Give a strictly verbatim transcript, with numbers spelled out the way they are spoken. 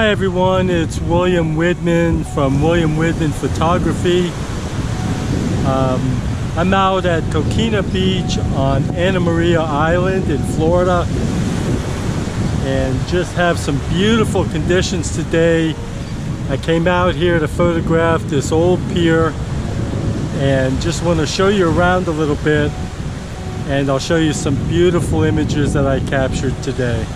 Hi everyone, it's William Widman from William Widman Photography. Um, I'm out at Coquina Beach on Anna Maria Island in Florida, and just have some beautiful conditions today. I came out here to photograph this old pier and just want to show you around a little bit, and I'll show you some beautiful images that I captured today.